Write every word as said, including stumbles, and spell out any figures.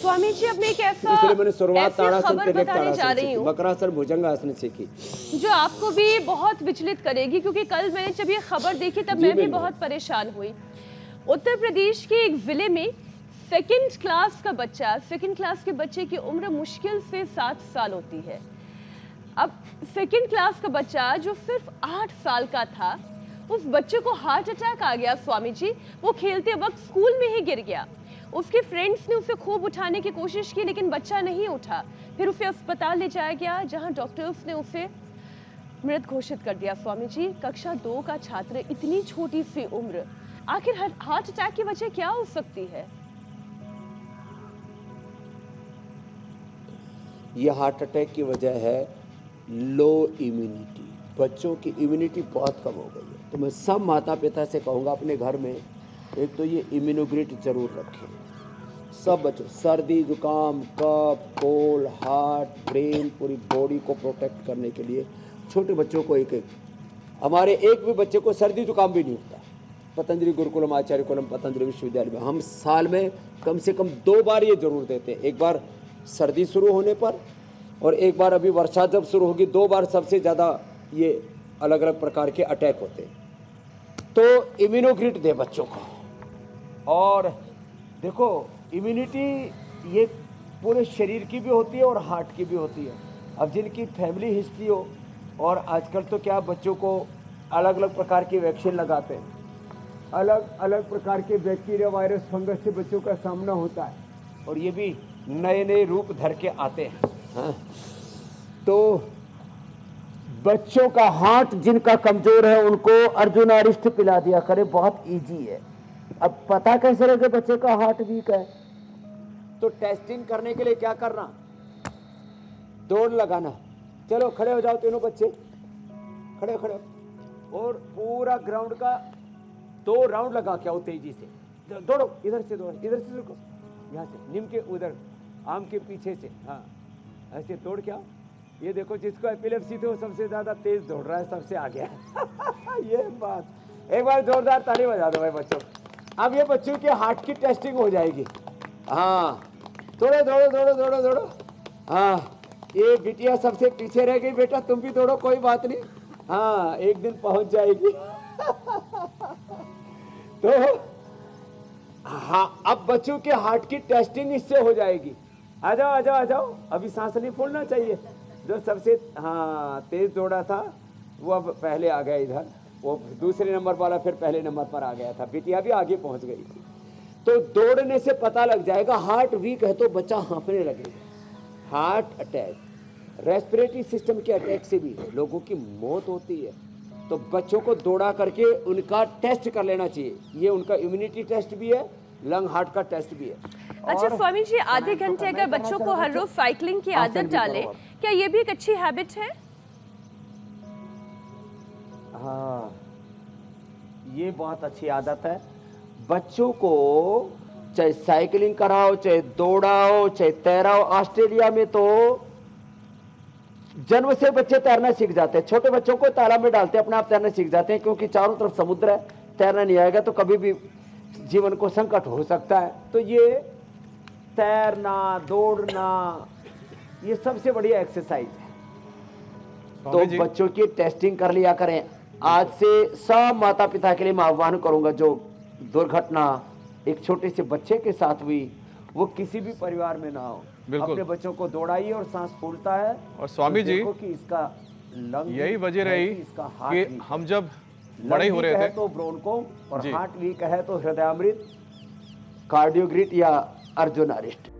स्वामी जी, अब मैं एक ऐसा मैंने शुरुआत खबर बताने जा रही हूँ बकरासन भुजंगासन सीखी जो आपको भी बहुत विचलित करेगी, क्योंकि कल मैंने जब ये खबर देखी तब मैं भी बहुत परेशान हुई। उत्तर प्रदेश के एक जिले में सेकेंड क्लास का बच्चा, सेकेंड क्लास के बच्चे की उम्र मुश्किल से सात साल होती है। अब सेकेंड क्लास का बच्चा जो सिर्फ आठ साल का था, उस बच्चे को हार्ट अटैक आ गया स्वामी जी। वो खेलते वक्त स्कूल में ही गिर गया। उसके फ्रेंड्स ने उसे खूब उठाने की कोशिश की लेकिन बच्चा नहीं उठा। फिर उसे अस्पताल ले जाया गया जहां डॉक्टर्स ने उसे मृत घोषित कर दिया। स्वामी जी, कक्षा दो का छात्र, इतनी छोटी सी उम्र, आखिर हार्ट अटैक की वजह क्या हो सकती है? यह हार्ट अटैक की वजह है लो इम्यूनिटी। बच्चों की इम्यूनिटी बहुत कम हो गई है। तो मैं सब माता पिता से कहूँगा अपने घर में एक तो ये इम्यूनोग्रिड जरूर रखें। सब बच्चों, सर्दी जुकाम कफ कोल्ड हार्ट ब्रेन पूरी बॉडी को प्रोटेक्ट करने के लिए छोटे बच्चों को एक एक हमारे एक भी बच्चे को सर्दी जुकाम भी नहीं होता। पतंजलि गुरुकुलम आचार्य कुलम पतंजलि विश्वविद्यालय में हम साल में कम से कम दो बार ये जरूर देते हैं। एक बार सर्दी शुरू होने पर और एक बार अभी वर्षा जब शुरू होगी। दो बार सबसे ज़्यादा ये अलग अलग प्रकार के अटैक होते हैं। तो इम्यूनोग्रिड दे बच्चों को। और देखो इम्यूनिटी ये पूरे शरीर की भी होती है और हार्ट की भी होती है। अब जिनकी फैमिली हिस्ट्री हो, और आजकल तो क्या बच्चों को अलग अलग प्रकार की वैक्सीन लगाते हैं। अलग अलग प्रकार के बैक्टीरिया वायरस फंगस से बच्चों का सामना होता है और ये भी नए नए रूप धर के आते हैं। हाँ। तो बच्चों का हार्ट जिनका कमजोर है उनको अर्जुनारिष्ट पिला दिया करे, बहुत इजी है। अब पता कैसे लगे बच्चे का हार्ट वीक है? तो टेस्टिंग करने के लिए क्या करना, दौड़ लगाना। चलो खड़े हो जाओ तीनों बच्चे, खड़े खड़े हो। और पूरा ग्राउंड का दो राउंड लगा के आओ तेजी से। दौड़ो, इधर से दौड़ो, इधर से दौड़ो, यहाँ से नीम के उधर आम के पीछे से, हाँ ऐसे दौड़ के आओ। ये देखो जिसको एपिलेप्सी थी वो सबसे ज़्यादा तेज़ दौड़ रहा है, सबसे आगे है। ये बात, एक बार जोरदार ताली बजा दो भाई बच्चों। अब ये बच्चों के हार्ट की टेस्टिंग हो जाएगी। हाँ दौड़ो दौड़ो दौड़ो दौड़ो दौड़ो। हाँ ये बिटिया सबसे पीछे रह गई, बेटा तुम भी दौड़ो, कोई बात नहीं, हाँ एक दिन पहुंच जाएगी। तो हाँ अब बच्चों के हार्ट की टेस्टिंग इससे हो जाएगी। आ जाओ आ जाओ आ जाओ, अभी सांस नहीं फूलना चाहिए। जो सबसे हाँ तेज दौड़ा था वो अब पहले आ गया इधर, वो दूसरे नंबर वाला फिर पहले नंबर पर आ गया था, बिटिया भी आगे पहुंच गई थी। तो दौड़ने से पता लग जाएगा हार्ट वीक है तो बच्चा हाँफने लगेगा। हार्ट अटैक रेस्पिरेटरी सिस्टम के अटैक से भी लोगों की मौत होती है। तो बच्चों को दौड़ा करके उनका टेस्ट कर लेना चाहिए। ये उनका इम्यूनिटी टेस्ट भी है, लंग हार्ट का टेस्ट भी है। अच्छा स्वामी जी, आधे घंटे अगर बच्चों को हर रोज साइकिलिंग की आदत डालें, क्या ये भी एक अच्छी हैबिट है? हाँ ये बहुत अच्छी आदत है। बच्चों को चाहे साइकिलिंग कराओ, चाहे दौड़ाओ, चाहे तैराओ। ऑस्ट्रेलिया में तो जन्म से बच्चे तैरना सीख जाते हैं। छोटे बच्चों को तालाब में डालते हैं, अपने आप तैरना सीख जाते हैं, क्योंकि चारों तरफ समुद्र है। तैरना नहीं आएगा तो कभी भी जीवन को संकट हो सकता है। तो ये तैरना, दौड़ना, ये सबसे बढ़िया एक्सरसाइज है। तो बच्चों की टेस्टिंग कर लिया करें। आज से सब माता पिता के लिए मैं आह्वान करूंगा, जो दुर्घटना एक छोटे से बच्चे के साथ हुई वो किसी भी परिवार में ना हो। अपने बच्चों को दौड़ाइए और सांस फूलता है। और स्वामी जी कि इसका यही वजह रही कि हम जब बड़े हो रहे थे तो ब्रोंको और हार्ट वीक है तो हृदयामृत, कार्डियोग्रिट या अर्जुनारिष्ट।